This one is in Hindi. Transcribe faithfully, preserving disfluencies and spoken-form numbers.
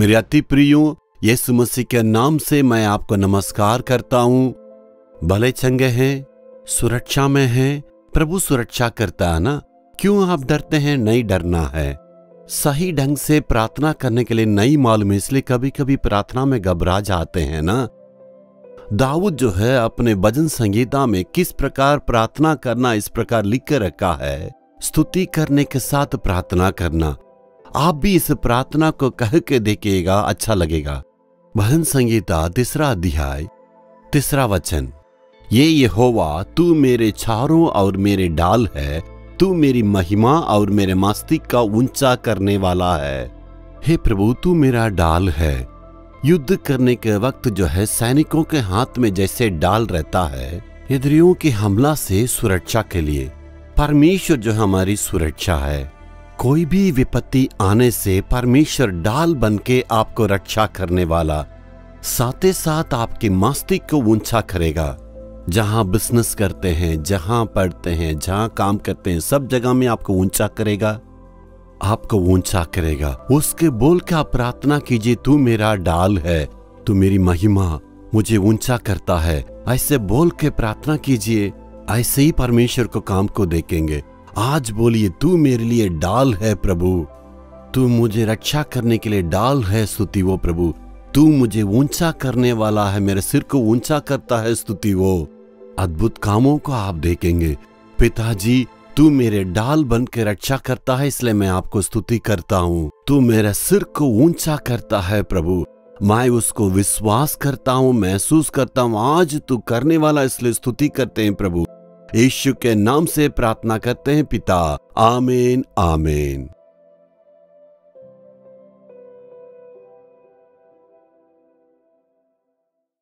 मेरे अति प्रियो यीशु मसीह के नाम से मैं आपको नमस्कार करता हूं। भले चंगे हैं, सुरक्षा में हैं, प्रभु सुरक्षा करता है ना। क्यों आप डरते हैं? नहीं डरना है। सही ढंग से प्रार्थना करने के लिए नहीं मालूम है, इसलिए कभी कभी प्रार्थना में घबरा जाते हैं ना। दाऊद जो है अपने भजन संहिता में किस प्रकार प्रार्थना करना इस प्रकार लिख कर रखा है, स्तुति करने के साथ प्रार्थना करना। आप भी इस प्रार्थना को कह के देखिएगा, अच्छा लगेगा। भजन संहिता तीसरा अध्याय तीसरा वचन, ये यहोवा तू मेरे छारों और मेरे डाल है, तू मेरी महिमा और मेरे मस्तक का ऊंचा करने वाला है। हे प्रभु तू मेरा डाल है। युद्ध करने के वक्त जो है सैनिकों के हाथ में जैसे डाल रहता है यद्रियों के हमला से सुरक्षा के लिए। परमेश्वर जो हमारी सुरक्षा है। कोई भी विपत्ति आने से परमेश्वर डाल बनके आपको रक्षा करने वाला, साथ ही साथ आपके मस्तक को ऊंचा करेगा। जहां बिजनेस करते हैं, जहां पढ़ते हैं, जहां काम करते हैं, सब जगह में आपको ऊंचा करेगा, आपको ऊंचा करेगा। उसके बोल के आप प्रार्थना कीजिए, तू मेरा डाल है, तू मेरी महिमा, मुझे ऊंचा करता है। ऐसे बोल के प्रार्थना कीजिए, ऐसे ही परमेश्वर को काम को देखेंगे। आज बोलिए, तू मेरे लिए डाल है प्रभु, तू मुझे रक्षा करने के लिए डाल है, स्तुति वो प्रभु। तू मुझे ऊंचा करने वाला है, मेरे सिर को ऊंचा करता है, स्तुति वो। अद्भुत कामों को आप देखेंगे। पिताजी तू मेरे डाल बन के रक्षा करता है, इसलिए मैं आपको स्तुति करता हूँ। तू मेरे सिर को ऊंचा करता है प्रभु, मैं उसको विश्वास करता हूँ, महसूस करता हूँ। आज तू करने वाला, इसलिए स्तुति करते हैं प्रभु। यीशु के नाम से प्रार्थना करते हैं पिता, आमीन आमीन।